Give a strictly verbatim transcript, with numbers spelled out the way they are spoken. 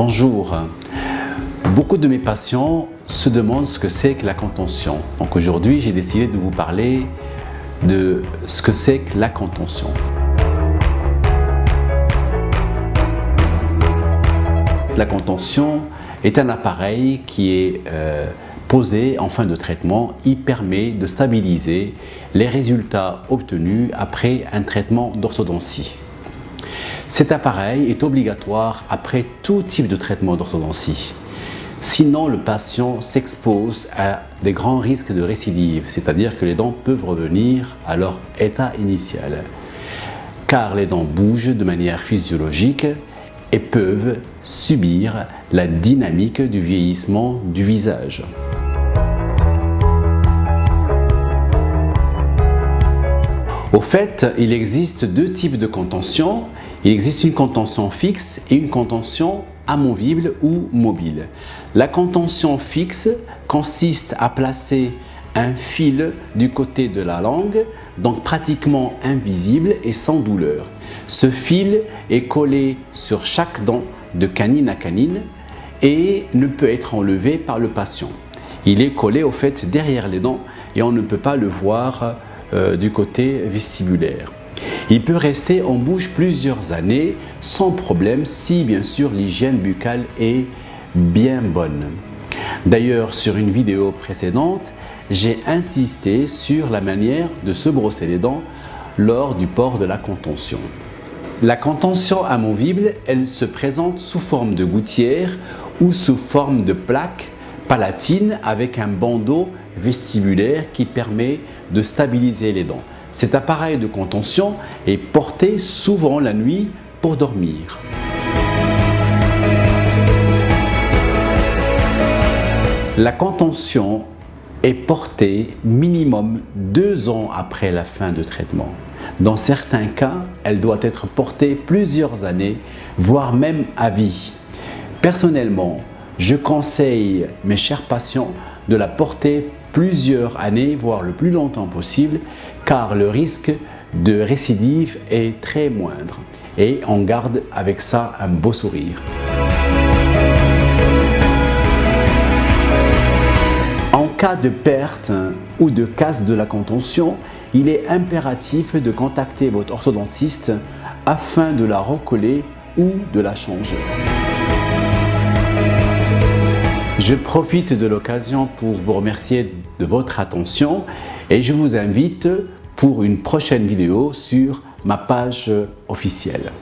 Bonjour. Beaucoup de mes patients se demandent ce que c'est que la contention. Donc aujourd'hui, j'ai décidé de vous parler de ce que c'est que la contention. La contention est un appareil qui est euh, posé en fin de traitement. Il permet de stabiliser les résultats obtenus après un traitement d'orthodontie. Cet appareil est obligatoire après tout type de traitement d'orthodontie. Sinon, le patient s'expose à des grands risques de récidive, c'est-à-dire que les dents peuvent revenir à leur état initial, car les dents bougent de manière physiologique et peuvent subir la dynamique du vieillissement du visage. Au fait, il existe deux types de contention. Il existe une contention fixe et une contention amovible ou mobile. La contention fixe consiste à placer un fil du côté de la langue, donc pratiquement invisible et sans douleur. Ce fil est collé sur chaque dent de canine à canine et ne peut être enlevé par le patient. Il est collé au fait derrière les dents et on ne peut pas le voir euh, du côté vestibulaire. Il peut rester en bouche plusieurs années sans problème si bien sûr l'hygiène buccale est bien bonne. D'ailleurs, sur une vidéo précédente, j'ai insisté sur la manière de se brosser les dents lors du port de la contention. La contention amovible, elle se présente sous forme de gouttière ou sous forme de plaque palatine avec un bandeau vestibulaire qui permet de stabiliser les dents. Cet appareil de contention est porté souvent la nuit pour dormir. La contention est portée minimum deux ans après la fin de traitement. Dans certains cas, elle doit être portée plusieurs années, voire même à vie. Personnellement, je conseille mes chers patients de la porter plusieurs années, voire le plus longtemps possible, car le risque de récidive est très moindre et on garde avec ça un beau sourire. En cas de perte ou de casse de la contention, il est impératif de contacter votre orthodontiste afin de la recoller ou de la changer. Je profite de l'occasion pour vous remercier de votre attention et je vous invite pour une prochaine vidéo sur ma page officielle.